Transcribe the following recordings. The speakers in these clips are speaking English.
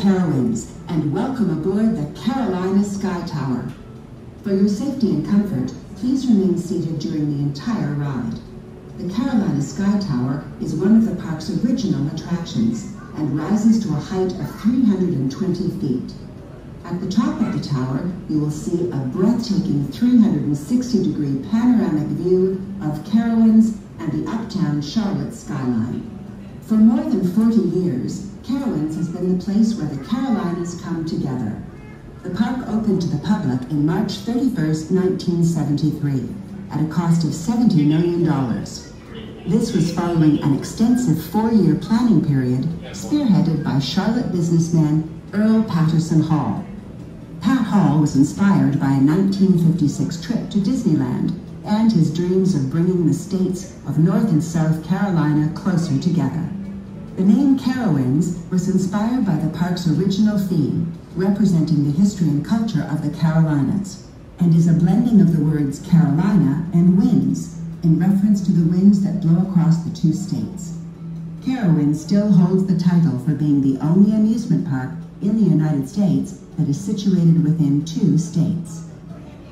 Carowinds, and welcome aboard the Carolina Sky Tower. For your safety and comfort, please remain seated during the entire ride. The Carolina Sky Tower is one of the park's original attractions and rises to a height of 320 feet. At the top of the tower, you will see a breathtaking 360-degree panoramic view of Carowinds and the uptown Charlotte skyline. For more than 40 years, Carowinds has been the place where the Carolinas come together. The park opened to the public in March 31st, 1973, at a cost of $70 million. This was following an extensive four-year planning period spearheaded by Charlotte businessman Earl Patterson Hall. Pat Hall was inspired by a 1956 trip to Disneyland and his dreams of bringing the states of North and South Carolina closer together. The name Carowinds was inspired by the park's original theme, representing the history and culture of the Carolinas, and is a blending of the words Carolina and winds, in reference to the winds that blow across the two states. Carowinds still holds the title for being the only amusement park in the United States that is situated within two states.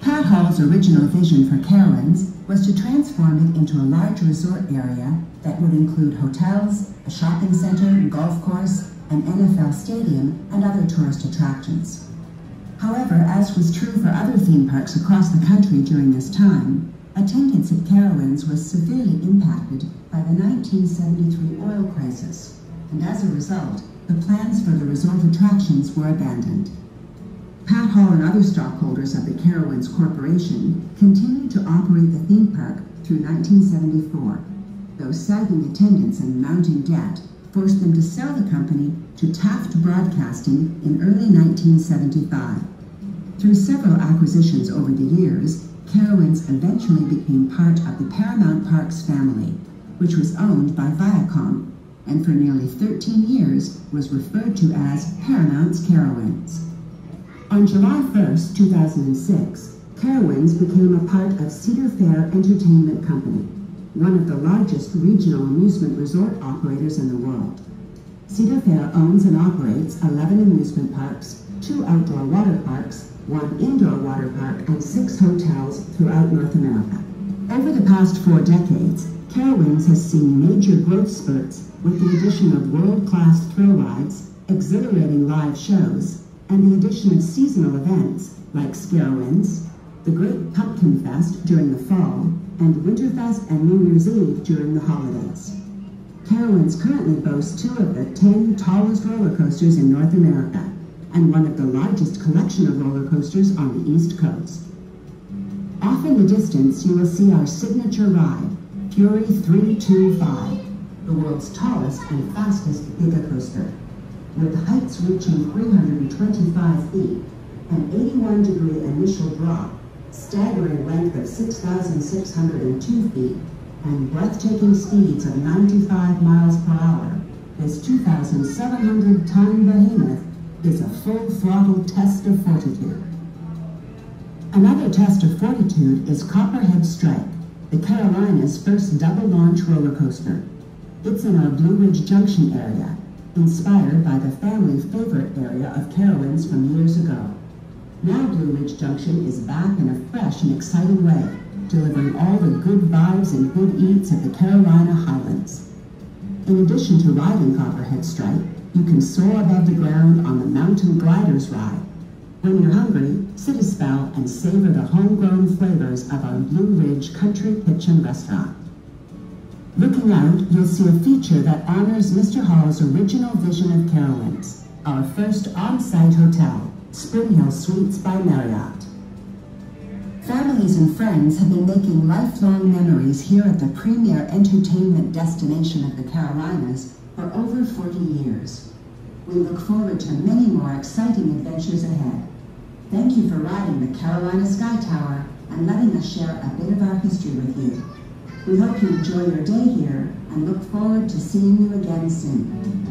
Pat Hall's original vision for Carowinds was to transform it into a large resort area that would include hotels, a shopping center, golf course, an NFL stadium, and other tourist attractions. However, as was true for other theme parks across the country during this time, attendance at Carowinds was severely impacted by the 1973 oil crisis, and as a result, the plans for the resort attractions were abandoned. Pat Hall and other stockholders of the Carowinds Corporation continued to operate the theme park through 1974, though sagging attendance and mounting debt forced them to sell the company to Taft Broadcasting in early 1975. Through several acquisitions over the years, Carowinds eventually became part of the Paramount Parks family, which was owned by Viacom, and for nearly 13 years was referred to as Paramount's Carowinds. On July 1st, 2006, Carowinds became a part of Cedar Fair Entertainment Company, one of the largest regional amusement resort operators in the world. Cedar Fair owns and operates 11 amusement parks, 2 outdoor water parks, 1 indoor water park, and 6 hotels throughout North America. Over the past 4 decades, Carowinds has seen major growth spurts with the addition of world-class thrill rides, exhilarating live shows, and the addition of seasonal events like Scarowinds, the Great Pumpkin Fest during the fall, and Winterfest and New Year's Eve during the holidays. Carowinds currently boasts 2 of the 10 tallest roller coasters in North America, and one of the largest collection of roller coasters on the East Coast. Off in the distance, you will see our signature ride, Fury 325, the world's tallest and fastest gigacoaster. With heights reaching 325 feet, an 81-degree initial drop, staggering length of 6,602 feet, and breathtaking speeds of 95 miles per hour, this 2,700-ton behemoth is a full-throttle test of fortitude. Another test of fortitude is Copperhead Strike, the Carolinas' first double-launch roller coaster. It's in our Blue Ridge Junction area, inspired by the family favorite area of Carowinds from years ago. Now Blue Ridge Junction is back in a fresh and exciting way, delivering all the good vibes and good eats of the Carolina Highlands. In addition to riding Copperhead Strike, you can soar above the ground on the Mountain Gliders ride. When you're hungry, sit a spell and savor the homegrown flavors of our Blue Ridge Country Kitchen restaurant. Looking out, you'll see a feature that honors Mr. Hall's original vision of Carowinds, our first on-site hotel, Spring Hill Suites by Marriott. Families and friends have been making lifelong memories here at the premier entertainment destination of the Carolinas for over 40 years. We look forward to many more exciting adventures ahead. Thank you for riding the Carolina Sky Tower and letting us share a bit of our history with you. We hope you enjoy your day here and look forward to seeing you again soon.